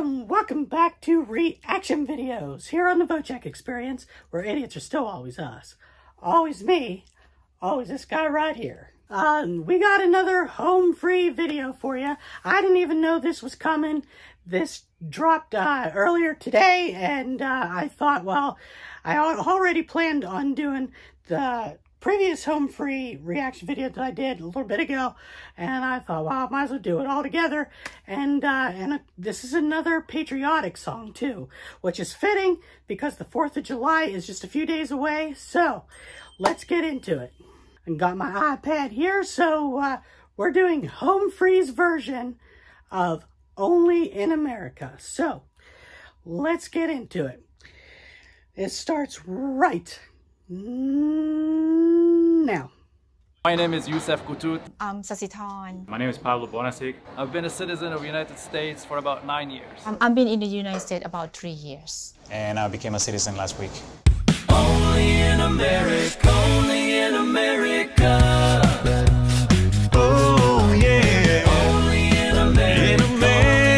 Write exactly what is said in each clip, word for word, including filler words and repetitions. and welcome back to reaction videos here on the Vochek Experience, where idiots are still always us. Always me, always this guy right here. Um, we got another Home Free video for you. I didn't even know this was coming. This dropped uh, earlier today, and uh, I thought, well, I already planned on doing the previous Home Free reaction video that I did a little bit ago, and I thought, well, I might as well do it all together. And uh, and a, this is another patriotic song too, which is fitting because the fourth of July is just a few days away. So let's get into it. I got my iPad here, so uh, we're doing Home Free's version of Only in America. So let's get into it. It starts right now. My name is Youssef Kutut. I'm Sasitan. My name is Pablo Bonasik. I've been a citizen of the United States for about nine years. Um, I've been in the United States about three years. And I became a citizen last week. Only in America, only in America. Oh yeah. Only in America, in America.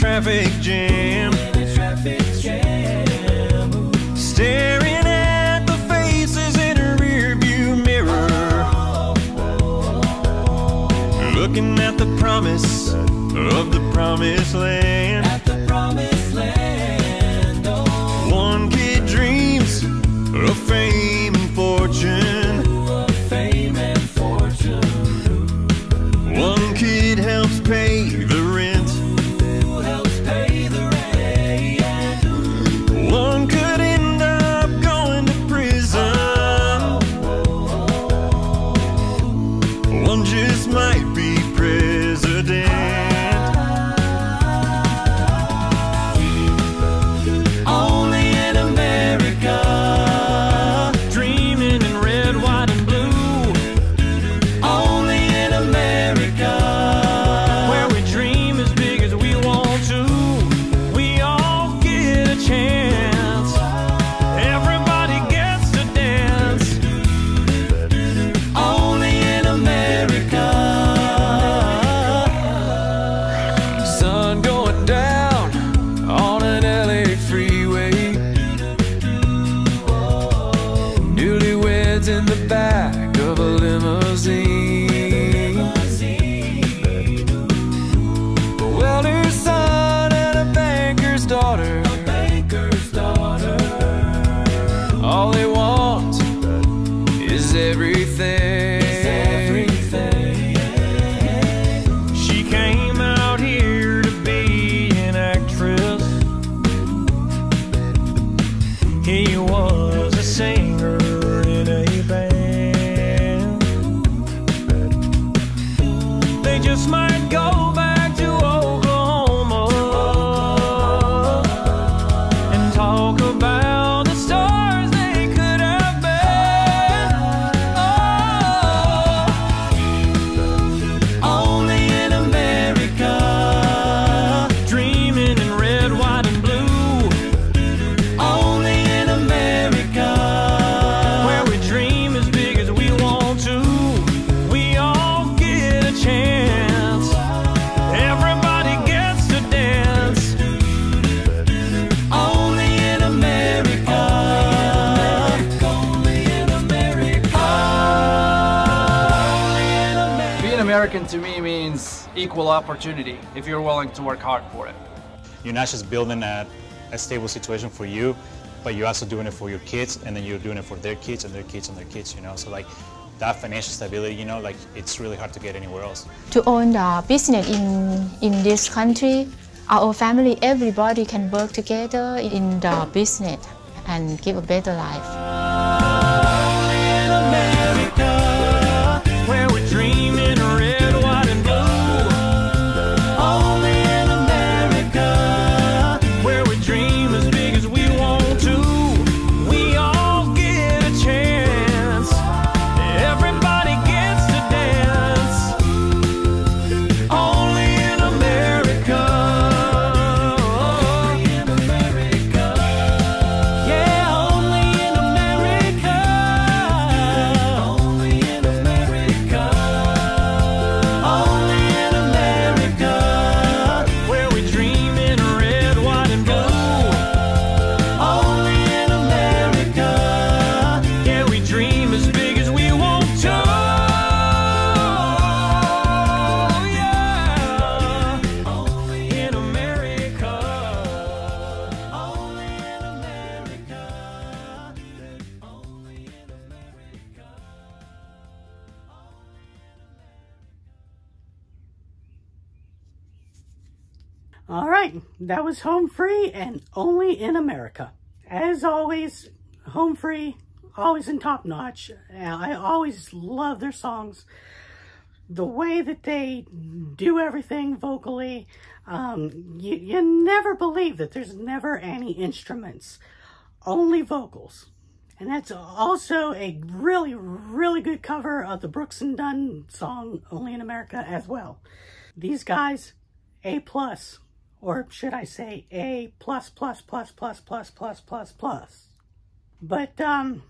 Traffic jam. Traffic jam, staring at the faces in a rearview mirror, oh, oh, oh. Looking at the promise of the promised land, at the promised land, oh. One kid dreams of fame and fortune, ooh, of fame and fortune. One kid helps pay the rent. American to me means equal opportunity if you're willing to work hard for it. You're not just building a, a stable situation for you, but you're also doing it for your kids, and then you're doing it for their kids and their kids and their kids, you know. So like that financial stability, you know, like it's really hard to get anywhere else. To own the business in, in this country, our family, everybody can work together in the business and give a better life. All right, that was Home Free and Only in America. As always, Home Free, always in top notch. I always love their songs. The way that they do everything vocally, um, you, you never believe that there's never any instruments, only vocals. And that's also a really, really good cover of the Brooks and Dunn song, Only in America, as well. These guys, A plus, or should I say A plus, plus, plus, plus, plus, plus, plus, plus. But, um...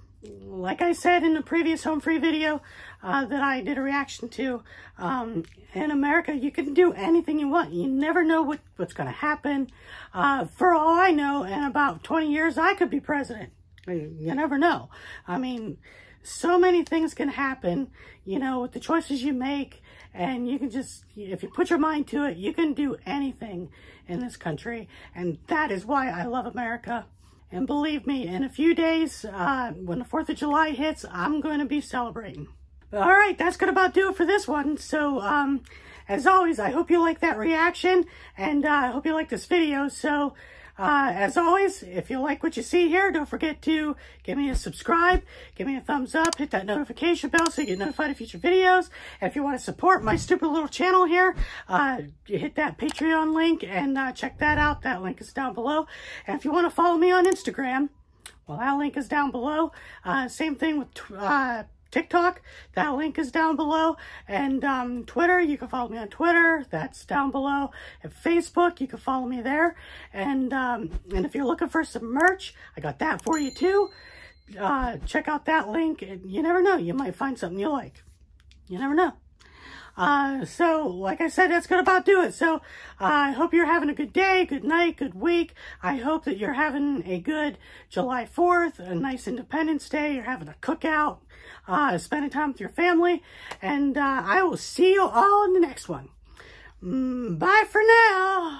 like I said in the previous Home Free video uh, that I did a reaction to, um, in America, you can do anything you want. You never know what, what's going to happen. Uh, for all I know, in about twenty years, I could be president. You never know. I mean, so many things can happen, you know, with the choices you make. And you can just, if you put your mind to it, you can do anything in this country. And that is why I love America. And believe me, in a few days, uh, when the fourth of July hits, I'm going to be celebrating. All right, that's going to about do it for this one. So, um, as always, I hope you like that reaction, and uh, I hope you like this video. So, uh, as always, if you like what you see here, don't forget to give me a subscribe, give me a thumbs up, hit that notification bell so you get notified of future videos. And if you want to support my stupid little channel here, uh, you hit that Patreon link and uh, check that out. That link is down below. And if you want to follow me on Instagram, well, that link is down below. Uh, same thing with uh, TikTok, that link is down below. And um, Twitter, you can follow me on Twitter, that's down below. And Facebook, you can follow me there. And, um, and if you're looking for some merch, I got that for you too. Uh, check out that link, and you never know, you might find something you like. You never know. Uh, so, like I said, that's gonna about do it. So, uh, I hope you're having a good day, good night, good week. I hope that you're having a good July fourth, a nice Independence Day. You're having a cookout, uh, spending time with your family. And, uh, I will see you all in the next one. Mm, bye for now.